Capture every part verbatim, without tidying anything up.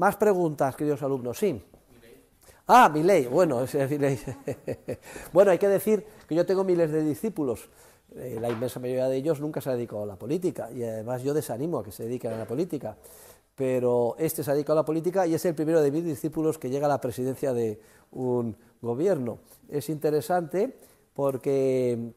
Más preguntas, queridos alumnos. Sí. Ah, Milei, bueno, es Milei. Bueno, hay que decir que yo tengo miles de discípulos, eh, la inmensa mayoría de ellos nunca se ha dedicado a la política, y además yo desanimo a que se dediquen a la política, pero este se ha dedicado a la política y es el primero de mis discípulos que llega a la presidencia de un gobierno. Es interesante porque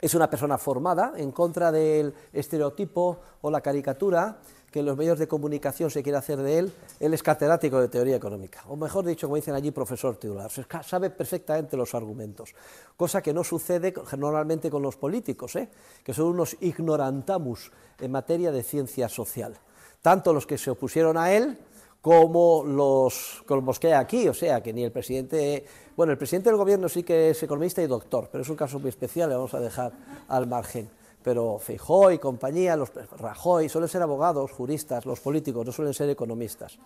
es una persona formada, en contra del estereotipo o la caricatura que en los medios de comunicación se quiere hacer de él. Él es catedrático de teoría económica, o mejor dicho, como dicen allí, profesor titular. Sabe perfectamente los argumentos, cosa que no sucede normalmente con los políticos, ¿eh? Que son unos ignorantamus en materia de ciencia social, tanto los que se opusieron a él como los, como los que hay aquí, o sea, que ni el presidente... Bueno, el presidente del gobierno sí que es economista y doctor, pero es un caso muy especial, le vamos a dejar al margen. Pero Feijóo y compañía, los Rajoy, suelen ser abogados, juristas, los políticos, no suelen ser economistas.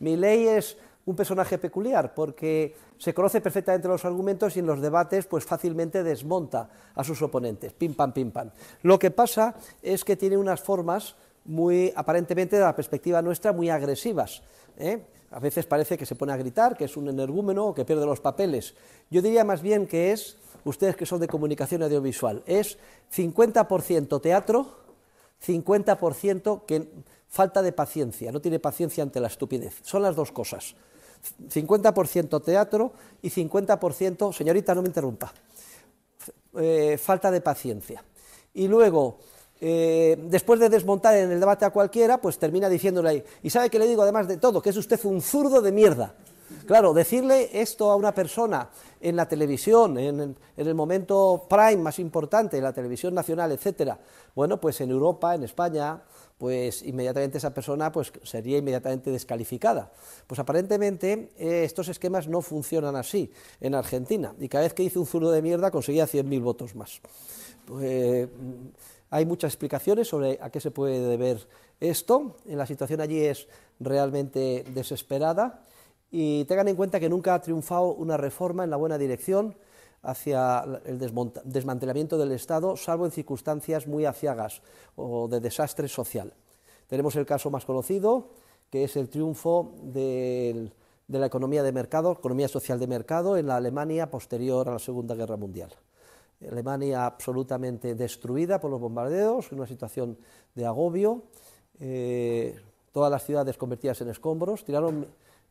Milei es un personaje peculiar porque se conoce perfectamente los argumentos y en los debates pues fácilmente desmonta a sus oponentes, pim pam, pim pam. Lo que pasa es que tiene unas formas muy, aparentemente, de la perspectiva nuestra, muy agresivas, ¿eh? A veces parece que se pone a gritar, que es un energúmeno o que pierde los papeles. Yo diría más bien que es... ustedes que son de comunicación audiovisual, es cincuenta por ciento teatro, cincuenta por ciento que falta de paciencia, no tiene paciencia ante la estupidez. Son las dos cosas, cincuenta por ciento teatro y cincuenta por ciento, señorita, no me interrumpa, eh, falta de paciencia. Y luego, eh, después de desmontar en el debate a cualquiera, pues termina diciéndole ahí, y sabe que le digo además de todo, que es usted un zurdo de mierda. Claro, decirle esto a una persona en la televisión, en, en el momento prime más importante, en la televisión nacional, etcétera, bueno, pues en Europa, en España, pues inmediatamente esa persona pues, sería inmediatamente descalificada. Pues aparentemente eh, estos esquemas no funcionan así en Argentina, y cada vez que hizo un zurdo de mierda conseguía cien mil votos más. Eh, hay muchas explicaciones sobre a qué se puede deber esto, la situación allí es realmente desesperada. Y tengan en cuenta que nunca ha triunfado una reforma en la buena dirección hacia el desmantelamiento del Estado, salvo en circunstancias muy aciagas o de desastre social. Tenemos el caso más conocido, que es el triunfo del, de la economía de mercado, economía social de mercado, en la Alemania posterior a la Segunda Guerra Mundial. Alemania absolutamente destruida por los bombardeos, en una situación de agobio, eh, todas las ciudades convertidas en escombros, tiraron...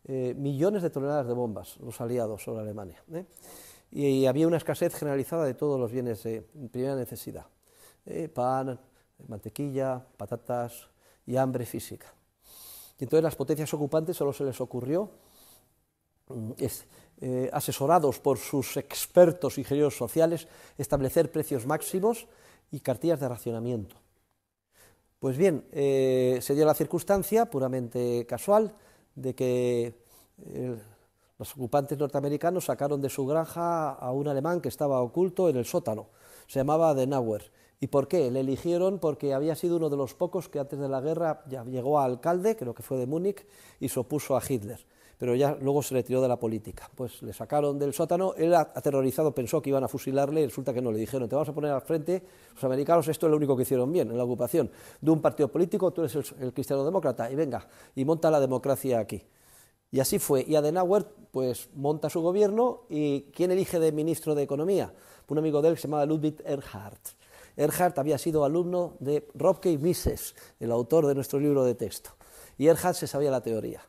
Eh, millones de toneladas de bombas, los aliados sobre Alemania, ¿eh? y, y había una escasez generalizada de todos los bienes de primera necesidad, eh, pan, mantequilla, patatas y hambre física. Y entonces las potencias ocupantes solo se les ocurrió, es, eh, asesorados por sus expertos ingenieros sociales, establecer precios máximos y cartillas de racionamiento. Pues bien, eh, se dio la circunstancia puramente casual de que eh, los ocupantes norteamericanos sacaron de su granja a un alemán que estaba oculto en el sótano, se llamaba Adenauer. ¿Y por qué? Le eligieron porque había sido uno de los pocos que antes de la guerra ya llegó a alcalde, creo que fue de Múnich, y se opuso a Hitler, pero ya luego se retiró de la política. Pues le sacaron del sótano, él aterrorizado pensó que iban a fusilarle y resulta que no, le dijeron, te vamos a poner al frente, los americanos esto es lo único que hicieron bien en la ocupación, de un partido político, tú eres el, el cristiano-demócrata, y venga, y monta la democracia aquí. Y así fue, y Adenauer pues monta su gobierno, y ¿quién elige de ministro de Economía? Un amigo de él que se llamaba Ludwig Erhard. Erhard había sido alumno de Rob K. Mises, el autor de nuestro libro de texto, y Erhard se sabía la teoría.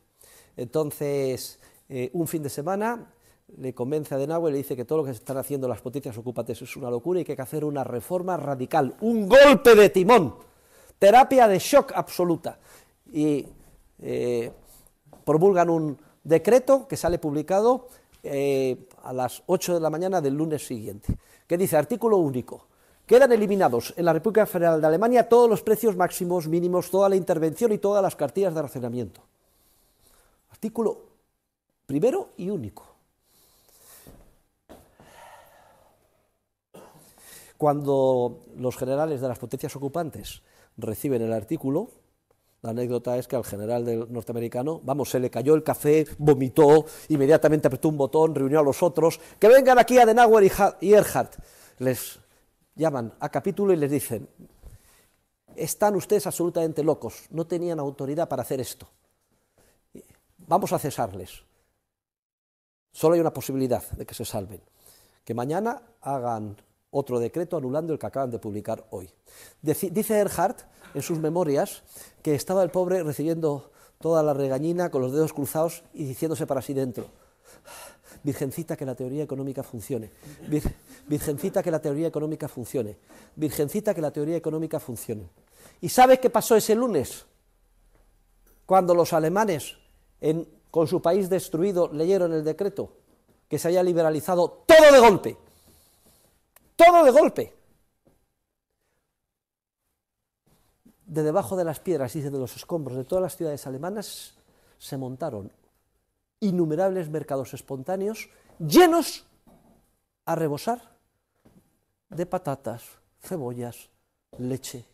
Entonces, eh, un fin de semana le convence a Adenauer y le dice que todo lo que se están haciendo las potencias ocupantes es una locura y que hay que hacer una reforma radical, un golpe de timón, terapia de shock absoluta. Y eh, promulgan un decreto que sale publicado eh, a las ocho de la mañana del lunes siguiente, que dice, artículo único, quedan eliminados en la República Federal de Alemania todos los precios máximos, mínimos, toda la intervención y todas las cartillas de racionamiento. Artículo primero y único. Cuando los generales de las potencias ocupantes reciben el artículo, la anécdota es que al general del norteamericano, vamos, se le cayó el café, vomitó, inmediatamente apretó un botón, reunió a los otros, que vengan aquí Adenauer y Erhard. Les llaman a capítulo y les dicen, están ustedes absolutamente locos, no tenían autoridad para hacer esto. vamos a cesarles. Solo hay una posibilidad de que se salven, que mañana hagan otro decreto anulando el que acaban de publicar hoy. Dice Erhard en sus memorias que estaba el pobre recibiendo toda la regañina con los dedos cruzados y diciéndose para sí dentro: Virgencita, que la teoría económica funcione, Vir, Virgencita, que la teoría económica funcione, Virgencita, que la teoría económica funcione. ¿Y sabes qué pasó ese lunes? Cuando los alemanes, en, con su país destruido, leyeron el decreto, que se haya liberalizado todo de golpe, todo de golpe. De debajo de las piedras, dicen, de los escombros de todas las ciudades alemanas, se montaron innumerables mercados espontáneos llenos a rebosar de patatas, cebollas, leche,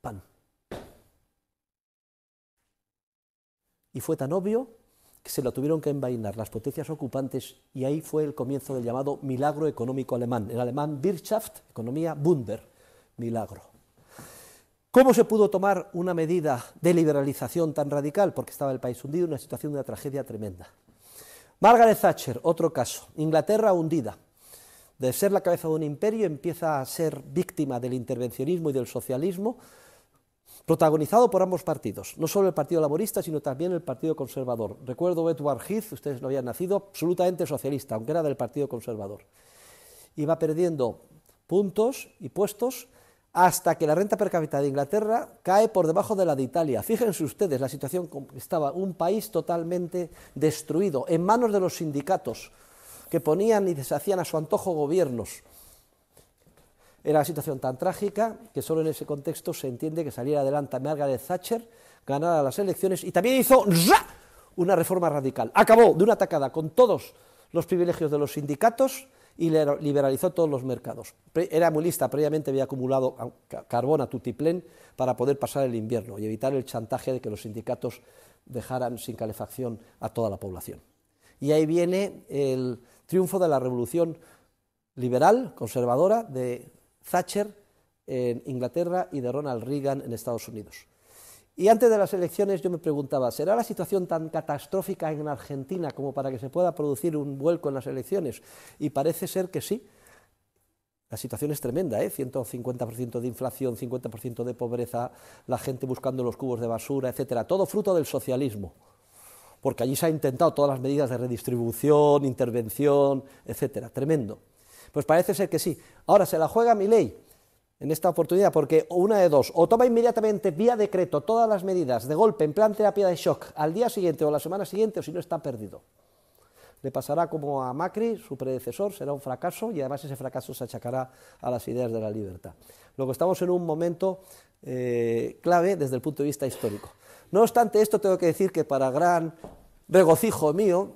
pan. Y fue tan obvio que se lo tuvieron que envainar las potencias ocupantes, y ahí fue el comienzo del llamado milagro económico alemán, el alemán Wirtschaft, economía, Wunder, milagro. ¿Cómo se pudo tomar una medida de liberalización tan radical? Porque estaba el país hundido en una situación de una tragedia tremenda. Margaret Thatcher, otro caso. Inglaterra hundida. De ser la cabeza de un imperio, empieza a ser víctima del intervencionismo y del socialismo, protagonizado por ambos partidos, no solo el Partido Laborista, sino también el Partido Conservador. Recuerdo Edward Heath, ustedes no habían nacido, absolutamente socialista, aunque era del Partido Conservador. Iba perdiendo puntos y puestos hasta que la renta per cápita de Inglaterra cae por debajo de la de Italia. Fíjense ustedes, la situación estaba un país totalmente destruido, en manos de los sindicatos, que ponían y deshacían a su antojo gobiernos. Era una situación tan trágica que solo en ese contexto se entiende que saliera adelante Margaret Thatcher, ganara las elecciones y también hizo ¡ra! Una reforma radical. Acabó de una tacada con todos los privilegios de los sindicatos y liberalizó todos los mercados. Era muy lista, previamente había acumulado carbón a tutiplén para poder pasar el invierno y evitar el chantaje de que los sindicatos dejaran sin calefacción a toda la población. Y ahí viene el triunfo de la revolución liberal, conservadora, de Thatcher en Inglaterra y de Ronald Reagan en Estados Unidos. Y antes de las elecciones yo me preguntaba, ¿será la situación tan catastrófica en Argentina como para que se pueda producir un vuelco en las elecciones? Y parece ser que sí. La situación es tremenda, ¿eh? ciento cincuenta por ciento de inflación, cincuenta por ciento de pobreza, la gente buscando los cubos de basura, etcétera. Todo fruto del socialismo, porque allí se han intentado todas las medidas de redistribución, intervención, etcétera. Tremendo. Pues parece ser que sí. Ahora se la juega Milei en esta oportunidad, porque una de dos: o toma inmediatamente vía decreto todas las medidas de golpe en plan terapia de shock al día siguiente o la semana siguiente, o si no está perdido. Le pasará como a Macri, su predecesor, será un fracaso y además ese fracaso se achacará a las ideas de la libertad. Luego estamos en un momento eh, clave desde el punto de vista histórico. No obstante esto, tengo que decir que para gran regocijo mío,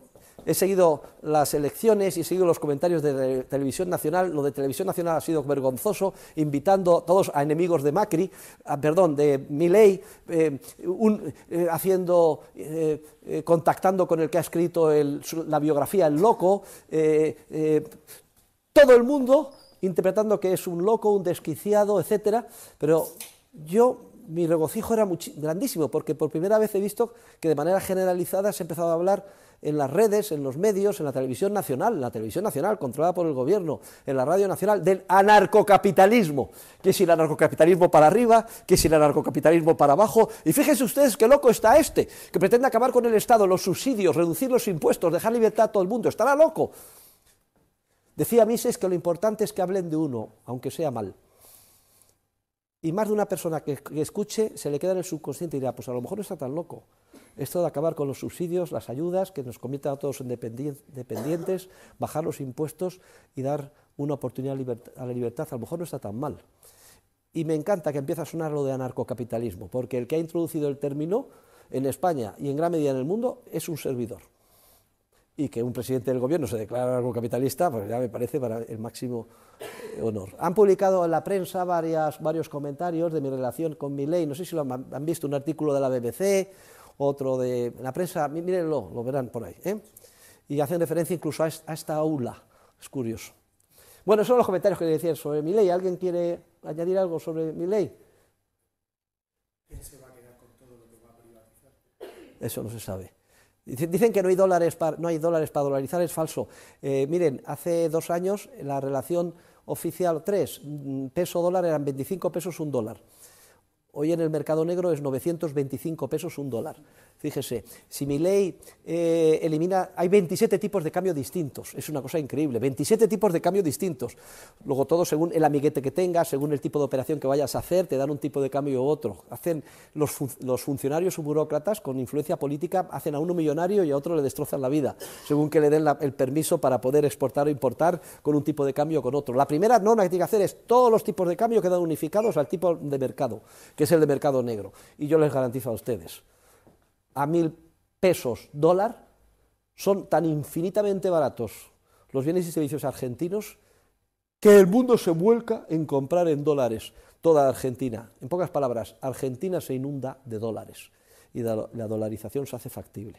he seguido las elecciones y he seguido los comentarios de Televisión Nacional. Lo de Televisión Nacional ha sido vergonzoso, invitando a todos a enemigos de Macri, a, perdón, de Milei, eh, un, eh, haciendo, eh, eh, contactando con el que ha escrito el, la biografía El Loco, eh, eh, todo el mundo interpretando que es un loco, un desquiciado, etcétera. Pero yo... mi regocijo era grandísimo, porque por primera vez he visto que de manera generalizada se ha empezado a hablar en las redes, en los medios, en la televisión nacional, en la televisión nacional controlada por el gobierno, en la radio nacional, del anarcocapitalismo. Que si el anarcocapitalismo para arriba, que si el anarcocapitalismo para abajo. Y fíjense ustedes qué loco está este, que pretende acabar con el Estado, los subsidios, reducir los impuestos, dejar libertad a todo el mundo. Estará loco. Decía Mises que lo importante es que hablen de uno, aunque sea mal. Y más de una persona que escuche se le queda en el subconsciente y dirá, pues a lo mejor no está tan loco. Esto de acabar con los subsidios, las ayudas, que nos conviertan a todos en dependientes, bajar los impuestos y dar una oportunidad a la libertad, a lo mejor no está tan mal. Y me encanta que empiece a sonar lo de anarcocapitalismo, porque el que ha introducido el término en España y en gran medida en el mundo es un servidor. Y que un presidente del gobierno se declara anarcocapitalista, pues ya me parece para el máximo honor. Han publicado en la prensa varias, varios comentarios de mi relación con Milei. No sé si lo han, han visto, un artículo de la B B C, otro de la prensa, mírenlo, lo verán por ahí, ¿eh? Y hacen referencia incluso a, es, a esta aula, es curioso. Bueno, son los comentarios que quería decir sobre Milei. ¿Alguien quiere añadir algo sobre Milei? ¿Quién se va a quedar con todo lo que va a privatizar? Eso no se sabe. Dicen que no hay dólares para, no hay dólares para dolarizar, es falso. Eh, miren, hace dos años la relación oficial tres, peso-dólar, eran veinticinco pesos un dólar. Hoy en el mercado negro es novecientos veinticinco pesos un dólar. Fíjese, si Milei eh, elimina... Hay veintisiete tipos de cambio distintos, es una cosa increíble, veintisiete tipos de cambio distintos. Luego todo según el amiguete que tengas, según el tipo de operación que vayas a hacer, te dan un tipo de cambio u otro. Hacen los, fun los funcionarios o burócratas con influencia política, hacen a uno millonario y a otro le destrozan la vida, según que le den la, el permiso para poder exportar o importar con un tipo de cambio o con otro. La primera norma que tiene que hacer es todos los tipos de cambio quedan unificados al tipo de mercado, que es el de mercado negro. Y yo les garantizo a ustedes... a mil pesos dólar, son tan infinitamente baratos los bienes y servicios argentinos que el mundo se vuelca en comprar en dólares toda Argentina. En pocas palabras, Argentina se inunda de dólares y la dolarización se hace factible.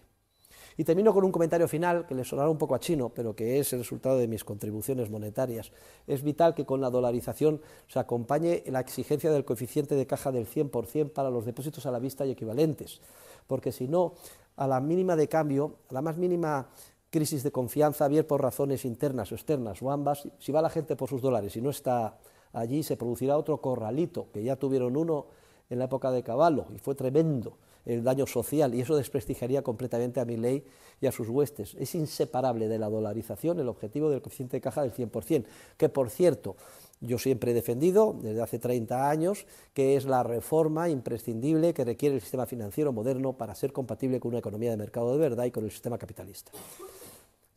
Y termino con un comentario final que le sonará un poco a chino, pero que es el resultado de mis contribuciones monetarias. Es vital que con la dolarización se acompañe la exigencia del coeficiente de caja del cien por cien para los depósitos a la vista y equivalentes, porque si no, a la mínima de cambio, a la más mínima crisis de confianza, bien por razones internas o externas o ambas, si va la gente por sus dólares y no está allí, se producirá otro corralito, que ya tuvieron uno en la época de Cavallo y fue tremendo el daño social, y eso desprestigiaría completamente a Milei y a sus huestes. Es inseparable de la dolarización el objetivo del coeficiente de caja del cien por cien, que por cierto, yo siempre he defendido desde hace treinta años que es la reforma imprescindible que requiere el sistema financiero moderno para ser compatible con una economía de mercado de verdad y con el sistema capitalista.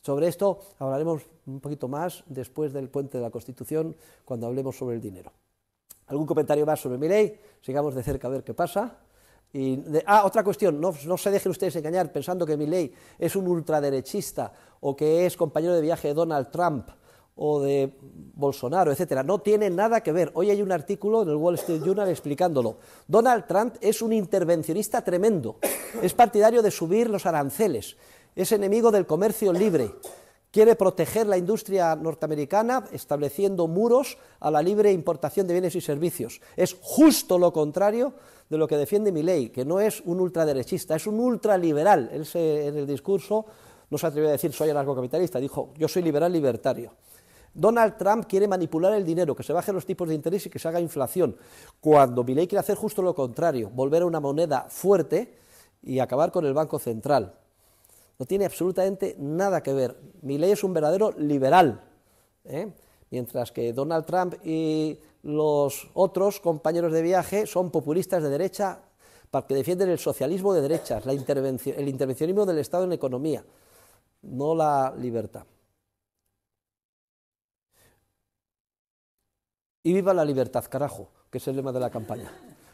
Sobre esto hablaremos un poquito más después del puente de la Constitución, cuando hablemos sobre el dinero. ¿Algún comentario más sobre Milei? Sigamos de cerca a ver qué pasa. Y de, ah, otra cuestión, no, no se dejen ustedes engañar pensando que Milei es un ultraderechista o que es compañero de viaje de Donald Trump o de Bolsonaro, etcétera. No tiene nada que ver. Hoy hay un artículo en el Wall Street Journal explicándolo. Donald Trump es un intervencionista tremendo, es partidario de subir los aranceles, es enemigo del comercio libre, quiere proteger la industria norteamericana estableciendo muros a la libre importación de bienes y servicios. Es justo lo contrario de lo que defiende Milei, que no es un ultraderechista, es un ultraliberal. Él se, en el discurso no se atrevió a decir soy anarcocapitalista, dijo yo soy liberal libertario. Donald Trump quiere manipular el dinero, que se bajen los tipos de interés y que se haga inflación, cuando Milei quiere hacer justo lo contrario, volver a una moneda fuerte y acabar con el Banco Central. No tiene absolutamente nada que ver. Milei es un verdadero liberal, ¿eh? Mientras que Donald Trump y los otros compañeros de viaje son populistas de derecha, porque defienden el socialismo de derechas, la intervención, el intervencionismo del Estado en la economía, no la libertad. Y viva la libertad, carajo, que es el lema de la campaña.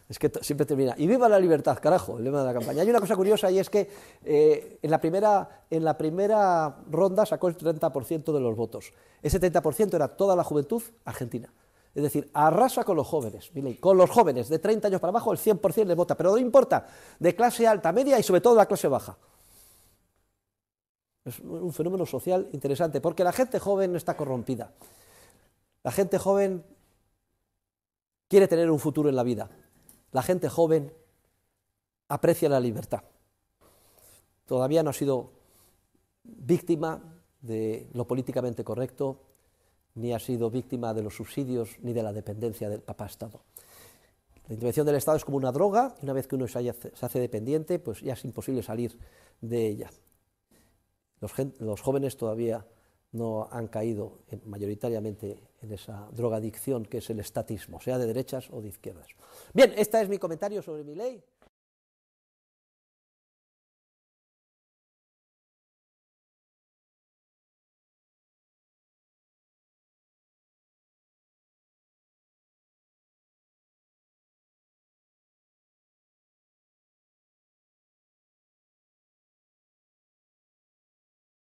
Es que siempre termina, y viva la libertad, carajo, el lema de la campaña. Hay una cosa curiosa y es que eh, en, la primera, en la primera ronda sacó el treinta por ciento de los votos. Ese treinta por ciento era toda la juventud argentina. Es decir, arrasa con los jóvenes, Milei, con los jóvenes de treinta años para abajo el cien por cien les vota, pero no importa, de clase alta, media y sobre todo la clase baja. Es un fenómeno social interesante, porque la gente joven está corrompida. La gente joven quiere tener un futuro en la vida. La gente joven aprecia la libertad. Todavía no ha sido víctima de lo políticamente correcto, ni ha sido víctima de los subsidios, ni de la dependencia del papá-estado. La intervención del Estado es como una droga, y una vez que uno se, haya, se hace dependiente, pues ya es imposible salir de ella. Los, los jóvenes todavía no han caído en, mayoritariamente en esa drogadicción que es el estatismo, sea de derechas o de izquierdas. Bien, este es mi comentario sobre Milei.